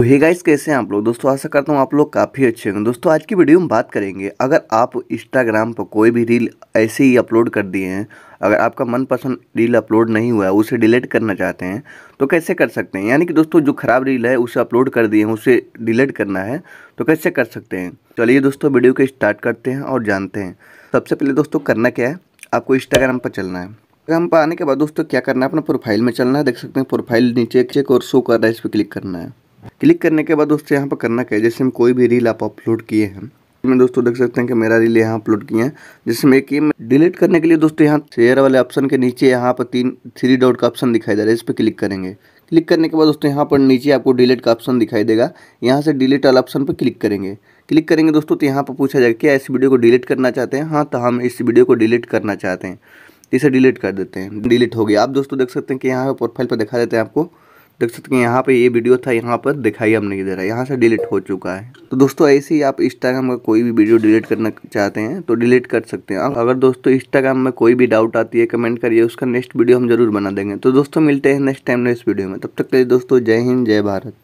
तो hey guys, कैसे हैं आप लोग। दोस्तों आशा करता हूँ आप लोग काफ़ी अच्छे होंगे। दोस्तों आज की वीडियो में बात करेंगे, अगर आप इंस्टाग्राम पर कोई भी रील ऐसे ही अपलोड कर दिए हैं, अगर आपका मनपसंद रील अपलोड नहीं हुआ है, उसे डिलीट करना चाहते हैं तो कैसे कर सकते हैं। यानी कि दोस्तों जो ख़राब रील है उसे अपलोड कर दिए हैं, उसे डिलीट करना है तो कैसे कर सकते हैं। चलिए दोस्तों वीडियो को स्टार्ट करते हैं और जानते हैं। सबसे पहले दोस्तों करना क्या है, आपको इंस्टाग्राम पर चलना है। इंस्टाग्राम पर आने के बाद दोस्तों क्या करना है, अपना प्रोफाइल में चलना है। देख सकते हैं प्रोफाइल नीचे चेक और शो कर रहा है, इस पर क्लिक करना है। क्लिक करने के बाद दोस्तों यहाँ पर करना क्या है, जैसे हम कोई भी रील आप अपलोड किए हैं, इसमें दोस्तों देख सकते हैं कि मेरा रील यहाँ अपलोड किए हैं, जिसमें एक ये डिलीट करने के लिए दोस्तों यहाँ शेयर वाले ऑप्शन के नीचे यहाँ पर 3 डॉट का ऑप्शन दिखाई दे रहा है, इस पर क्लिक करेंगे। क्लिक करने के बाद दोस्तों यहाँ पर नीचे आपको डिलीट का ऑप्शन दिखाई देगा, यहाँ से डिलीट वाला ऑप्शन पर क्लिक करेंगे। क्लिक करेंगे दोस्तों तो यहाँ पर पूछा जाएगा क्या इस वीडियो को डिलीट करना चाहते हैं। हाँ, तो हम इस वीडियो को डिलीट करना चाहते हैं, इसे डिलीट कर देते हैं। डिलीट हो गया। आप दोस्तों देख सकते हैं कि यहाँ पर प्रोफाइल पर दिखा देते हैं, आपको देख सकते हैं यहाँ पे ये वीडियो था, यहाँ पर दिखाई अब नहीं दे रहा है, यहाँ से डिलीट हो चुका है। तो दोस्तों ऐसे ही आप इंस्टाग्राम का कोई भी वीडियो डिलीट करना चाहते हैं तो डिलीट कर सकते हैं। अगर दोस्तों इंस्टाग्राम में कोई भी डाउट आती है कमेंट करिए, उसका नेक्स्ट वीडियो हम जरूर बना देंगे। तो दोस्तों मिलते हैं नेक्स्ट टाइम नेक्स्ट वीडियो में, तब तक के लिए दोस्तों जय हिंद जय भारत।